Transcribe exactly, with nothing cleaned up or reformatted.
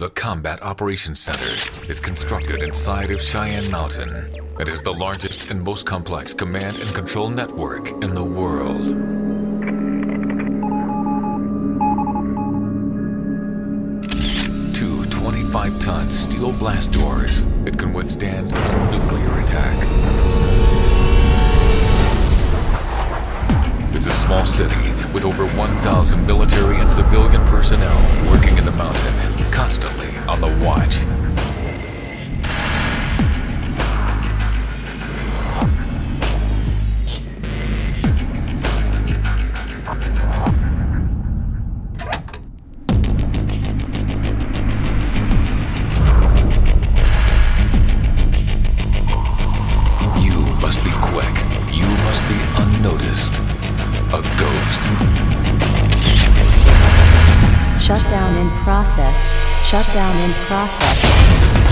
The Combat Operations Center is constructed inside of Cheyenne Mountain. It is the largest and most complex command and control network in the world. Two twenty-five ton steel blast doors. It can withstand a nuclear attack. It's a small city with over one thousand military and civilian personnel working in the mountain. Constantly on the watch. You must be quick. You must be unnoticed. A ghost. Shutdown in process. Shutdown in process.